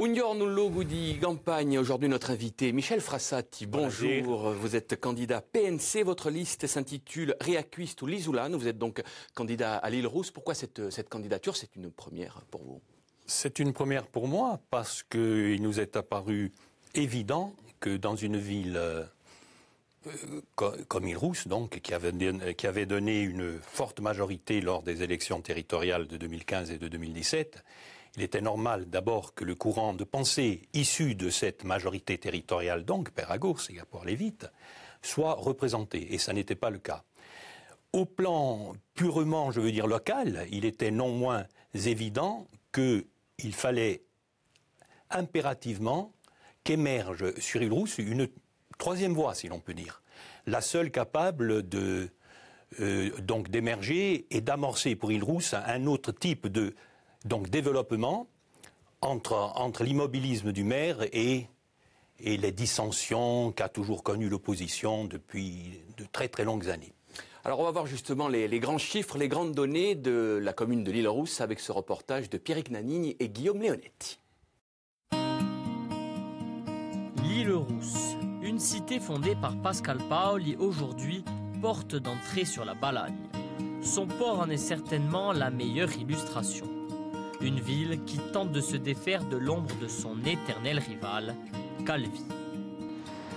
Uniornullo Goudi, campagne. Aujourd'hui, notre invité, Michel Frassati. Bonjour. Vous êtes candidat PNC. Votre liste s'intitule Réacuiste ou l'Isoulane. Vous êtes donc candidat à l'Île-Rousse. Pourquoi cette candidature? C'est une première pour vous? C'est une première pour moi parce qu'il nous est apparu évident que dans une ville comme Île-Rousse, donc, qui avait donné une forte majorité lors des élections territoriales de 2015 et de 2017, il était normal d'abord que le courant de pensée issu de cette majorité territoriale, donc Péragourse et pour aller vite, soit représenté, et ça n'était pas le cas. Au plan purement, je veux dire, local, il était non moins évident qu'il fallait impérativement qu'émerge sur Île-Rousse une troisième voie, si l'on peut dire, la seule capable de donc d'émerger et d'amorcer pour Île-Rousse un autre type de donc développement entre l'immobilisme du maire et les dissensions qu'a toujours connues l'opposition depuis de très très longues années. Alors on va voir justement les grands chiffres, les grandes données de la commune de l'Île-Rousse avec ce reportage de Pierrick Nanigny et Guillaume Léonetti. L'Île-Rousse, une cité fondée par Pascal Paoli, aujourd'hui porte d'entrée sur la Balagne. Son port en est certainement la meilleure illustration. Une ville qui tente de se défaire de l'ombre de son éternel rival, Calvi.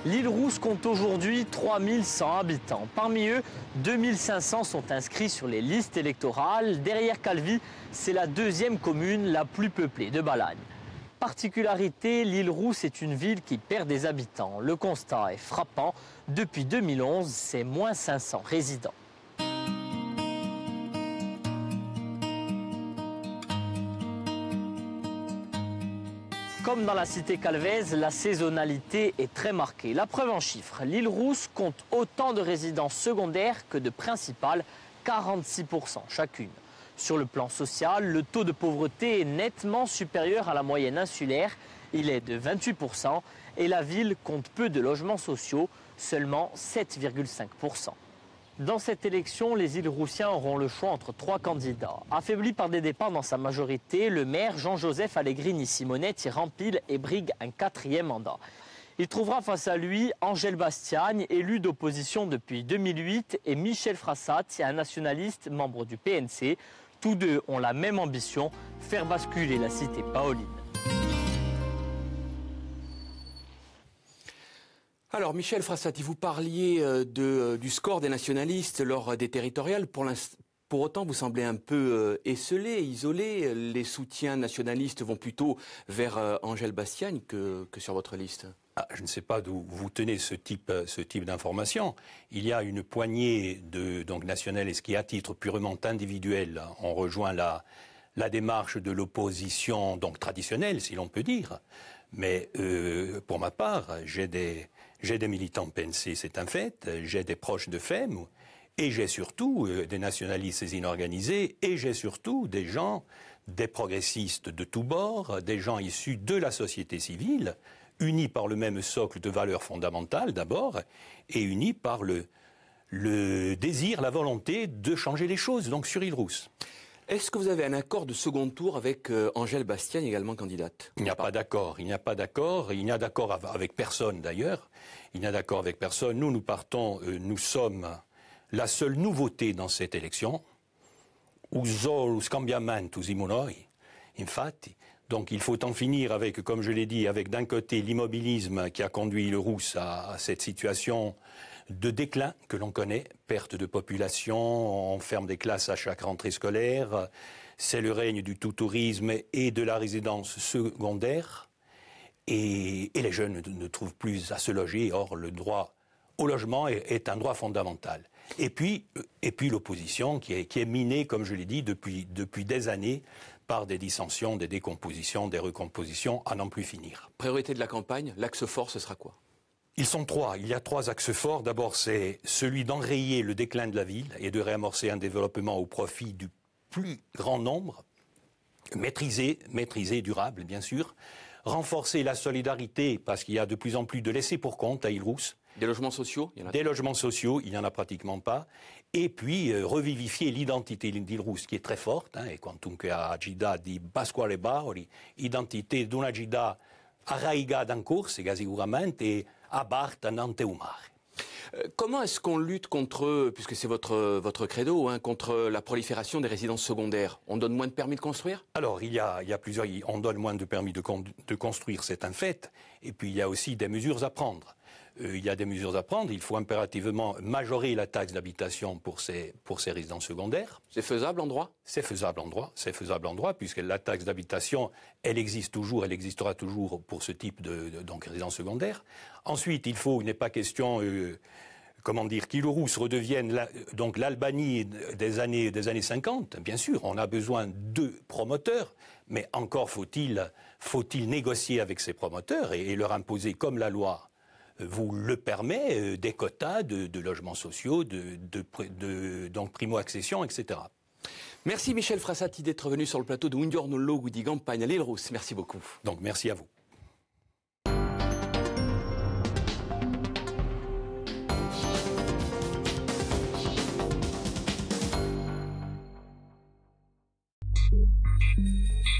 L'Île-Rousse compte aujourd'hui 3100 habitants. Parmi eux, 2500 sont inscrits sur les listes électorales. Derrière Calvi, c'est la deuxième commune la plus peuplée de Balagne. Particularité, l'Île-Rousse est une ville qui perd des habitants. Le constat est frappant. Depuis 2011, c'est moins 500 résidents. Comme dans la cité calvaise, la saisonnalité est très marquée. La preuve en chiffres, l'Île-Rousse compte autant de résidences secondaires que de principales, 46% chacune. Sur le plan social, le taux de pauvreté est nettement supérieur à la moyenne insulaire. Il est de 28% et la ville compte peu de logements sociaux, seulement 7,5%. Dans cette élection, les Île-Roussiens auront le choix entre trois candidats. Affaibli par des départs dans sa majorité, le maire Jean-Joseph Allegrini-Simonetti rempile et brigue un quatrième mandat. Il trouvera face à lui Angèle Bastiani, élue d'opposition depuis 2008, et Michel Frassati, un nationaliste membre du PNC. Tous deux ont la même ambition, faire basculer la cité paoline. Alors Michel Frassati, vous parliez du score des nationalistes lors des territoriales. Pour autant, vous semblez un peu esseulé, isolé. Les soutiens nationalistes vont plutôt vers Angèle Bastiani que sur votre liste. Ah, je ne sais pas d'où vous tenez ce type d'informations. Il y a une poignée de donc nationalistes qui, à titre purement individuel, ont rejoint la démarche de l'opposition donc traditionnelle, si l'on peut dire. Mais pour ma part, j'ai des militants PNC, c'est un fait, j'ai des proches de FEME, et j'ai surtout des nationalistes inorganisés, et j'ai surtout des gens, des progressistes de tous bords, des gens issus de la société civile, unis par le même socle de valeurs fondamentales d'abord, et unis par le désir, la volonté de changer les choses, donc sur Île-Rousse. Est-ce que vous avez un accord de second tour avec Angèle Bastiani, également candidate? Il n'y a pas d'accord, il n'y a pas d'accord, il n'y a d'accord avec personne d'ailleurs, il n'y a d'accord avec personne. Nous partons, nous sommes la seule nouveauté dans cette élection, usolus cambiamentus in noi, infatti. Donc il faut en finir avec, comme je l'ai dit, avec d'un côté l'immobilisme qui a conduit Île-Rousse à cette situation de déclin que l'on connaît, perte de population, on ferme des classes à chaque rentrée scolaire, c'est le règne du tout-tourisme et de la résidence secondaire, et les jeunes ne trouvent plus à se loger, or le droit au logement est un droit fondamental. Et puis l'opposition qui est minée, comme je l'ai dit, depuis des années, par des dissensions, des décompositions, des recompositions, à n'en plus finir. Priorité de la campagne, l'axe fort, ce sera quoi? Ils sont trois. Il y a trois axes forts. D'abord, c'est celui d'enrayer le déclin de la ville et de réamorcer un développement au profit du plus grand nombre. Maîtrisé, durable, bien sûr. Renforcer la solidarité, parce qu'il y a de plus en plus de laissés pour compte à Île-Rousse. Des logements sociaux, il y en a. Des logements sociaux, il n'y en a pratiquement pas. Et puis, revivifier l'identité d'Île-Rousse, qui est très forte. Hein, et quand on a Gida di Pasquale Baroli, identité d'una Gida arraigada ancora, seguramente, abarta ante o mare. Comment est-ce qu'on lutte contre, puisque c'est votre credo, hein, contre la prolifération des résidences secondaires? On donne moins de permis de construire? Alors, il y a plusieurs... On donne moins de permis de construire, c'est un fait. Et puis, il y a aussi des mesures à prendre. Il faut impérativement majorer la taxe d'habitation pour ces résidences secondaires. C'est faisable en droit? C'est faisable en droit, puisque la taxe d'habitation, elle existe toujours, elle existera toujours pour ce type de résidences secondaires. Ensuite, il n'est pas question... Comment dire, qu'Île-Rousse redevienne donc l'Albanie des années 50, bien sûr, on a besoin de promoteurs, mais encore faut-il négocier avec ces promoteurs et leur imposer, comme la loi vous le permet, des quotas de logements sociaux, donc primo-accession, etc. Merci Michel Frassati d'être venu sur le plateau de Un Giorno Luogo di Campagna, l'Île-Rousse. Merci beaucoup. Donc merci à vous. Thank you.